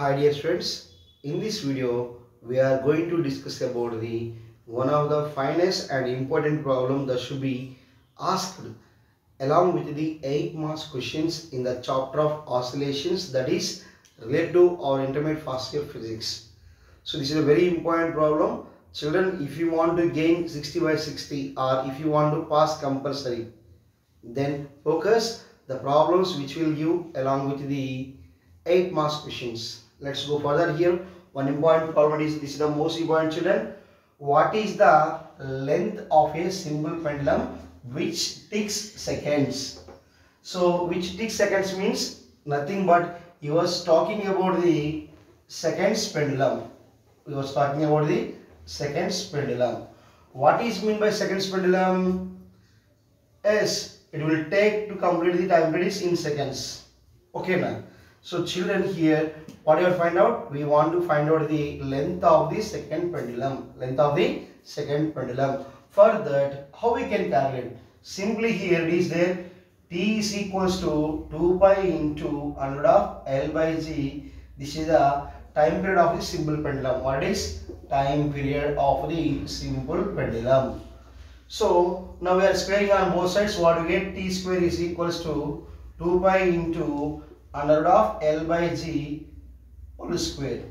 Hi dear friends, in this video we are going to discuss about the one of the finest and important problem that should be asked along with the 8 marks questions in the chapter of oscillations, that is relative or intermediate phase of physics. So this is a very important problem. Children, if you want to gain 60 by 60 or if you want to pass compulsory, then focus the problems which will give along with the 8 marks questions. Let's go further here. One important problem is, this is the most important children. What is the length of a simple pendulum which takes seconds? So which takes seconds means nothing but he was talking about the seconds pendulum. He was talking about the seconds pendulum. What is mean by seconds pendulum? Yes, it will take to complete the time period is in seconds. Okay now. So children, here what do you find out? We want to find out the length of the second pendulum. Length of the second pendulum. For that, how we can calculate? Simply here it is there. T is equals to 2 pi into under of L by G. This is the time period of the simple pendulum. What is time period of the simple pendulum? So now we are squaring on both sides. What we get? T square is equals to 2 pi into under root of L by G whole square.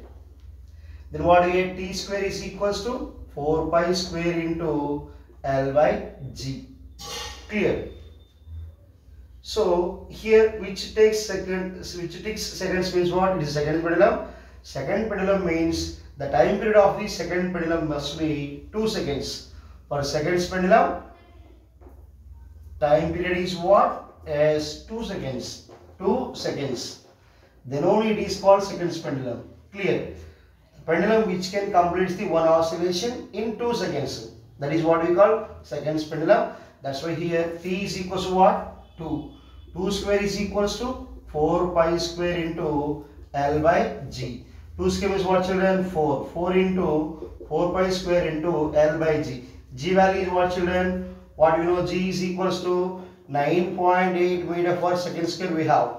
Then what do we get? T square is equals to 4 pi square into L by G. Clear? So here which takes seconds means what? It is second pendulum. Second pendulum means the time period of the second pendulum must be 2 seconds. For seconds pendulum, time period is what? As 2 seconds. 2 seconds, then only it is called seconds pendulum. Clear? Pendulum which can complete the one oscillation in 2 seconds, that is what we call seconds pendulum. That's why here T is equals to what? 2 square is equals to 4 pi square into L by G. 2 square is what children? 4 into 4 pi square into L by G. G value is what children? What do you know? G is equals to 9.8 meter per second square we have.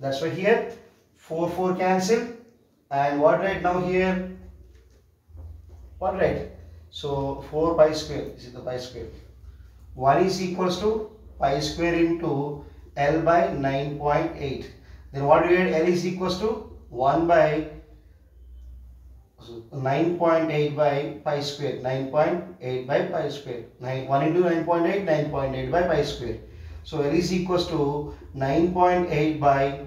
That's why here 4 cancel, and what right now here? What right? So 4 pi square, this is the pi square. 1 is equals to pi square into L by 9.8. Then what do we get? L is equals to 1 by 9.8 by pi square. 9.8 by pi square. 1 into 9.8, 9.8 by pi square. So L is equals to 9.8 by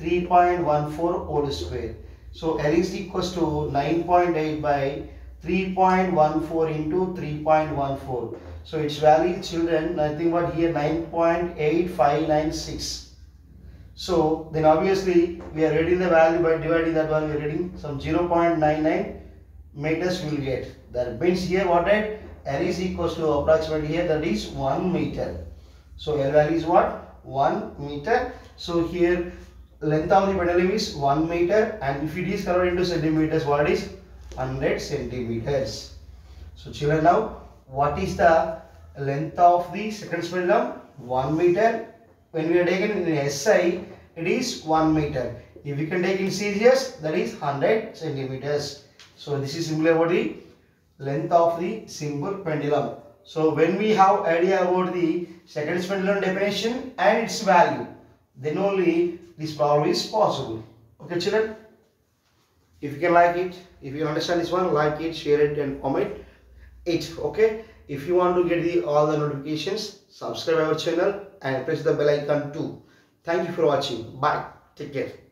3.14 whole square. So L is equals to 9.8 by 3.14 into 3.14. So its value children nothing but here 9.8596. So then obviously we are reading the value by dividing that one. We are reading some 0.99 meters we will get. That means here what right? L is equals to approximately here, that is 1 meter. So L value is what? 1 meter. So here length of the pendulum is 1 meter, and if it is converted into centimeters, what is? 100 centimeters. So children, now what is the length of the second pendulum? 1 meter. When we are taken in SI, it is 1 meter. If we can take in CGS, that is 100 centimeters. So this is simply about the length of the simple pendulum. So when we have idea about the second pendulum definition and its value, then only this problem is possible. Okay children, if you can like it, if you understand this one, like it, share it and comment it. Okay, if you want to get all the notifications, subscribe our channel and press the bell icon too. Thank you for watching. Bye. Take care.